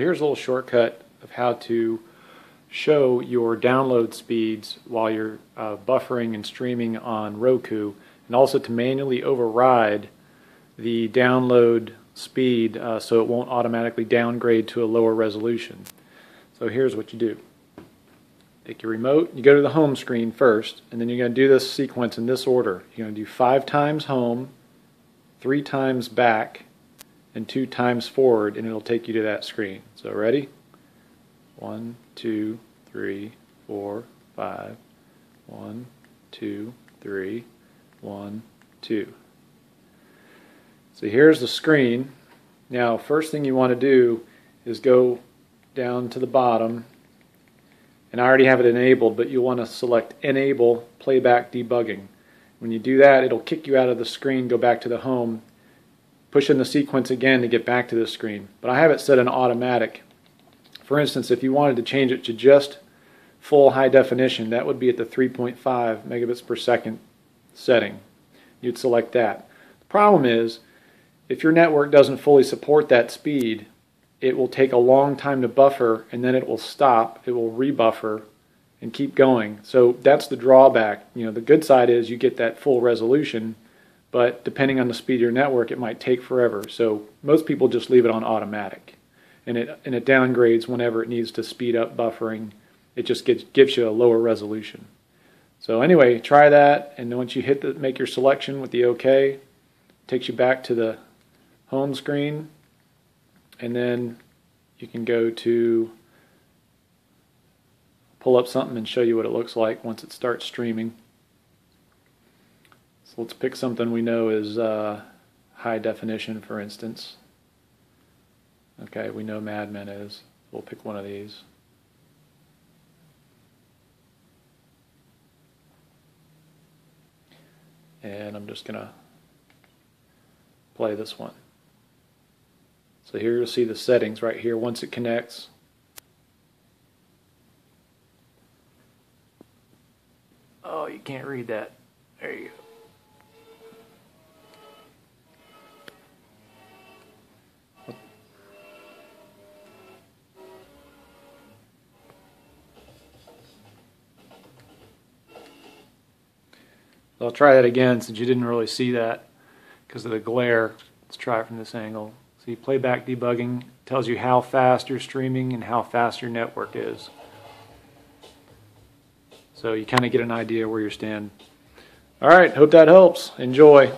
So here's a little shortcut of how to show your download speeds while you're buffering and streaming on Roku, and also to manually override the download speed so it won't automatically downgrade to a lower resolution. So here's what you do. Take your remote, you go to the home screen first, and then you're going to do this sequence in this order. You're going to do 5 times home, 3 times back, and 2 times forward, and it'll take you to that screen. So ready? 1, 2, 3, 4, 5. 1, 2, 3. 1, 2. So here's the screen. Now, first thing you want to do is go down to the bottom, and I already have it enabled, but you'll want to select Enable Playback Debugging. When you do that, it'll kick you out of the screen, go back to the home, push in the sequence again to get back to the screen. But I have it set in automatic. For instance, if you wanted to change it to just full high definition, that would be at the 3.5 megabits per second setting. You'd select that. The problem is, if your network doesn't fully support that speed, it will take a long time to buffer, and then it will stop, it will rebuffer, and keep going. So that's the drawback. You know, the good side is you get that full resolution, but depending on the speed of your network, it might take forever. So most people just leave it on automatic. And it downgrades whenever it needs to speed up buffering. It just gives you a lower resolution. So anyway, try that, and then once you hit make your selection with the OK, it takes you back to the home screen, and then you can go to pull up something and show you what it looks like once it starts streaming. So let's pick something we know is high definition, for instance. Okay, we know Mad Men is. We'll pick one of these. And I'm just going to play this one. So here you'll see the settings right here once it connects. Oh, you can't read that. There you go. I'll try that again since you didn't really see that because of the glare. Let's try it from this angle. See, playback debugging tells you how fast you're streaming and how fast your network is. So you kind of get an idea where you stand. All right, hope that helps. Enjoy.